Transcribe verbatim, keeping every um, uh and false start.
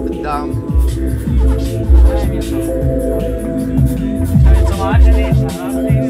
up and down. It's a